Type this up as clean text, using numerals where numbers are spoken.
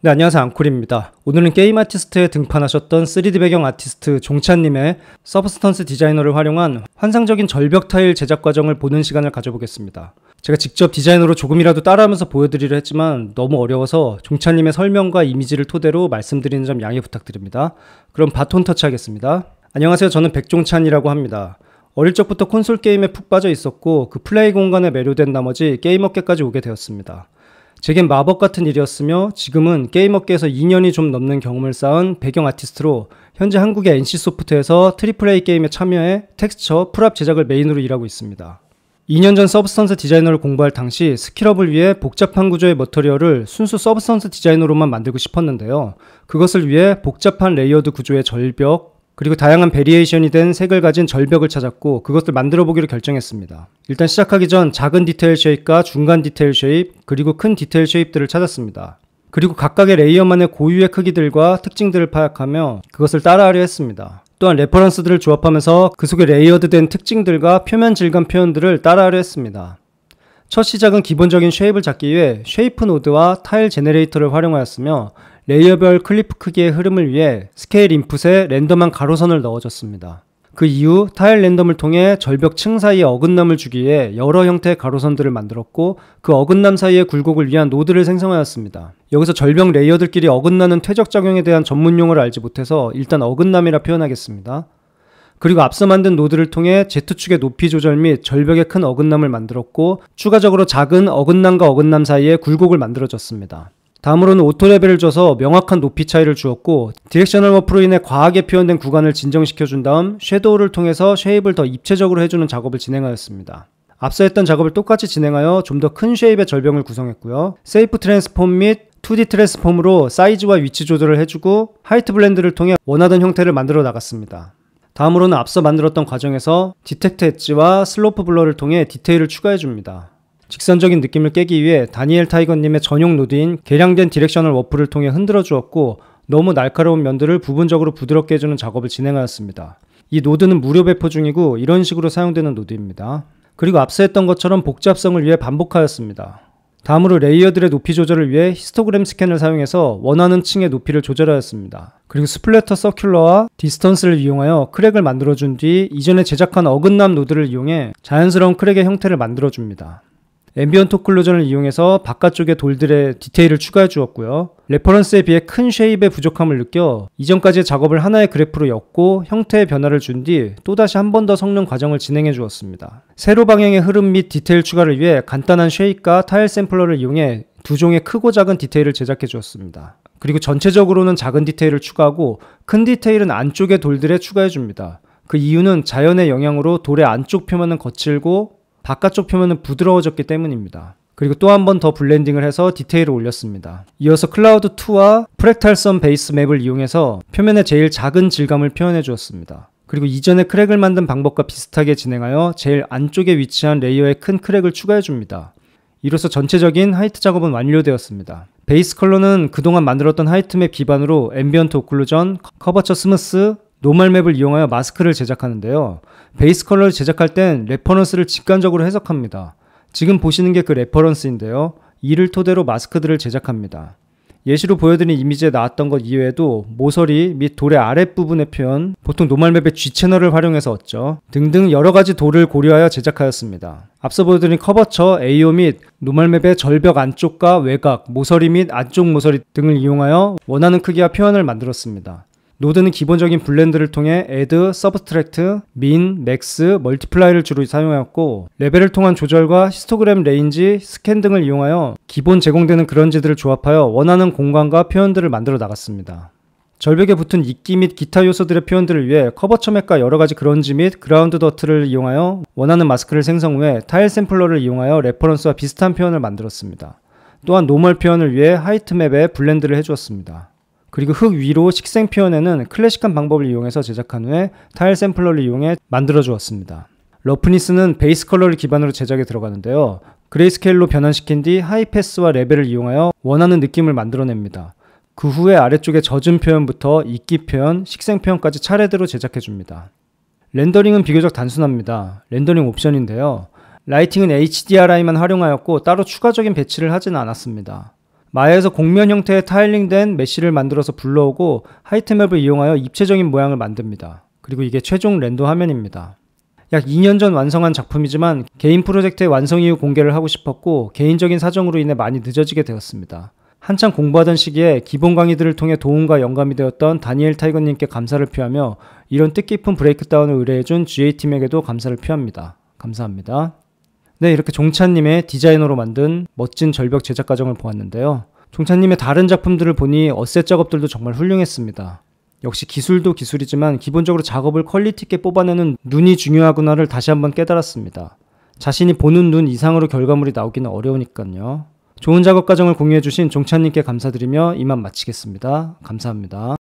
네, 안녕하세요. 앙쿨입니다. 오늘은 게임 아티스트에 등판하셨던 3D 배경 아티스트 종찬님의 서브스턴스 디자이너를 활용한 환상적인 절벽 타일 제작 과정을 보는 시간을 가져보겠습니다. 제가 직접 디자이너로 조금이라도 따라하면서 보여드리려 했지만 너무 어려워서 종찬님의 설명과 이미지를 토대로 말씀드리는 점 양해 부탁드립니다. 그럼 바톤 터치하겠습니다. 안녕하세요. 저는 백종찬이라고 합니다. 어릴 적부터 콘솔 게임에 푹 빠져 있었고 그 플레이 공간에 매료된 나머지 게임 업계까지 오게 되었습니다. 제겐 마법 같은 일이었으며 지금은 게임업계에서 2년이 좀 넘는 경험을 쌓은 배경 아티스트로 현재 한국의 NC소프트에서 AAA 게임에 참여해 텍스처, 풀압 제작을 메인으로 일하고 있습니다. 2년 전 서브스턴스 디자이너를 공부할 당시 스킬업을 위해 복잡한 구조의 머터리얼을 순수 서브스턴스 디자이너로만 만들고 싶었는데요. 그것을 위해 복잡한 레이어드 구조의 절벽, 그리고 다양한 베리에이션이 된 색을 가진 절벽을 찾았고 그것을 만들어 보기로 결정했습니다. 일단 시작하기 전 작은 디테일 쉐입과 중간 디테일 쉐입 그리고 큰 디테일 쉐입들을 찾았습니다. 그리고 각각의 레이어만의 고유의 크기들과 특징들을 파악하며 그것을 따라하려 했습니다. 또한 레퍼런스들을 조합하면서 그 속에 레이어드된 특징들과 표면 질감 표현들을 따라하려 했습니다. 첫 시작은 기본적인 쉐입을 잡기 위해 쉐이프 노드와 타일 제네레이터를 활용하였으며 레이어별 클리프 크기의 흐름을 위해 스케일 인풋에 랜덤한 가로선을 넣어줬습니다. 그 이후 타일 랜덤을 통해 절벽 층 사이에 어긋남을 주기 위해 여러 형태의 가로선들을 만들었고 그 어긋남 사이의 굴곡을 위한 노드를 생성하였습니다. 여기서 절벽 레이어들끼리 어긋나는 퇴적작용에 대한 전문 용어를 알지 못해서 일단 어긋남이라 표현하겠습니다. 그리고 앞서 만든 노드를 통해 Z축의 높이 조절 및 절벽의 큰 어긋남을 만들었고 추가적으로 작은 어긋남과 어긋남 사이의 굴곡을 만들어줬습니다. 다음으로는 오토레벨을 줘서 명확한 높이 차이를 주었고 디렉셔널 워프로 인해 과하게 표현된 구간을 진정시켜준 다음 섀도우를 통해서 쉐입을 더 입체적으로 해주는 작업을 진행하였습니다. 앞서 했던 작업을 똑같이 진행하여 좀 더 큰 쉐입의 절벽을 구성했고요. 세이프 트랜스폼 및 2D 트랜스폼으로 사이즈와 위치 조절을 해주고 하이트 블렌드를 통해 원하던 형태를 만들어 나갔습니다. 다음으로는 앞서 만들었던 과정에서 디텍트 엣지와 슬로프 블러를 통해 디테일을 추가해줍니다. 직선적인 느낌을 깨기 위해 다니엘 타이거님의 전용 노드인 개량된 디렉셔널 워프를 통해 흔들어 주었고 너무 날카로운 면들을 부분적으로 부드럽게 해주는 작업을 진행하였습니다. 이 노드는 무료 배포 중이고 이런 식으로 사용되는 노드입니다. 그리고 앞서 했던 것처럼 복잡성을 위해 반복하였습니다. 다음으로 레이어들의 높이 조절을 위해 히스토그램 스캔을 사용해서 원하는 층의 높이를 조절하였습니다. 그리고 스플래터 서큘러와 디스턴스를 이용하여 크랙을 만들어준 뒤 이전에 제작한 어긋남 노드를 이용해 자연스러운 크랙의 형태를 만들어줍니다. 앰비언트 오클루전을 이용해서 바깥쪽의 돌들의 디테일을 추가해 주었고요. 레퍼런스에 비해 큰 쉐입의 부족함을 느껴 이전까지의 작업을 하나의 그래프로 엮고 형태의 변화를 준 뒤 또다시 한 번 더 섞는 과정을 진행해 주었습니다. 세로 방향의 흐름 및 디테일 추가를 위해 간단한 쉐입과 타일 샘플러를 이용해 두 종의 크고 작은 디테일을 제작해 주었습니다. 그리고 전체적으로는 작은 디테일을 추가하고 큰 디테일은 안쪽의 돌들에 추가해 줍니다. 그 이유는 자연의 영향으로 돌의 안쪽 표면은 거칠고 바깥쪽 표면은 부드러워졌기 때문입니다. 그리고 또 한 번 더 블렌딩을 해서 디테일을 올렸습니다. 이어서 클라우드2와 프랙탈선 베이스 맵을 이용해서 표면의 제일 작은 질감을 표현해 주었습니다. 그리고 이전에 크랙을 만든 방법과 비슷하게 진행하여 제일 안쪽에 위치한 레이어에 큰 크랙을 추가해 줍니다. 이로써 전체적인 하이트 작업은 완료되었습니다. 베이스 컬러는 그동안 만들었던 하이트 맵 기반으로 앰비언트 오클루전, 커버처 스무스, 노멀 맵을 이용하여 마스크를 제작하는데요. 베이스 컬러를 제작할 땐 레퍼런스를 직관적으로 해석합니다. 지금 보시는 게 그 레퍼런스인데요. 이를 토대로 마스크들을 제작합니다. 예시로 보여드린 이미지에 나왔던 것 이외에도 모서리 및 돌의 아랫부분의 표현, 보통 노멀 맵의 G채널을 활용해서 얻죠. 등등 여러가지 돌을 고려하여 제작하였습니다. 앞서 보여드린 커버처, AO 및 노멀 맵의 절벽 안쪽과 외곽, 모서리 및 안쪽 모서리 등을 이용하여 원하는 크기와 표현을 만들었습니다. 노드는 기본적인 블렌드를 통해 add, subtract, min, max, multiply를 주로 사용하였고 레벨을 통한 조절과 히스토그램 레인지, 스캔 등을 이용하여 기본 제공되는 그런지들을 조합하여 원하는 공간과 표현들을 만들어 나갔습니다. 절벽에 붙은 이끼 및 기타 요소들의 표현들을 위해 커버처 맵과 여러가지 그런지 및 그라운드 더트를 이용하여 원하는 마스크를 생성 후에 타일 샘플러를 이용하여 레퍼런스와 비슷한 표현을 만들었습니다. 또한 노멀 표현을 위해 하이트 맵에 블렌드를 해주었습니다. 그리고 흙 위로 식생 표현에는 클래식한 방법을 이용해서 제작한 후에 타일 샘플러를 이용해 만들어 주었습니다. 러프니스는 베이스 컬러를 기반으로 제작에 들어가는데요. 그레이스케일로 변환시킨 뒤 하이패스와 레벨을 이용하여 원하는 느낌을 만들어냅니다. 그 후에 아래쪽에 젖은 표현부터 이끼 표현, 식생 표현까지 차례대로 제작해줍니다. 렌더링은 비교적 단순합니다. 렌더링 옵션인데요. 라이팅은 HDRI만 활용하였고 따로 추가적인 배치를 하진 않았습니다. 마야에서 곡면 형태의 타일링된 메쉬를 만들어서 불러오고 하이트맵을 이용하여 입체적인 모양을 만듭니다. 그리고 이게 최종 렌더 화면입니다. 약 2년 전 완성한 작품이지만 개인 프로젝트의 완성 이후 공개를 하고 싶었고 개인적인 사정으로 인해 많이 늦어지게 되었습니다. 한창 공부하던 시기에 기본 강의들을 통해 도움과 영감이 되었던 다니엘 타이거님께 감사를 표하며 이런 뜻깊은 브레이크다운을 의뢰해준 GA팀에게도 감사를 표합니다. 감사합니다. 네, 이렇게 종찬님의 디자이너로 만든 멋진 절벽 제작 과정을 보았는데요. 종찬님의 다른 작품들을 보니 어셋 작업들도 정말 훌륭했습니다. 역시 기술도 기술이지만 기본적으로 작업을 퀄리티 있게 뽑아내는 눈이 중요하구나를 다시 한번 깨달았습니다. 자신이 보는 눈 이상으로 결과물이 나오기는 어려우니까요. 좋은 작업 과정을 공유해주신 종찬님께 감사드리며 이만 마치겠습니다. 감사합니다.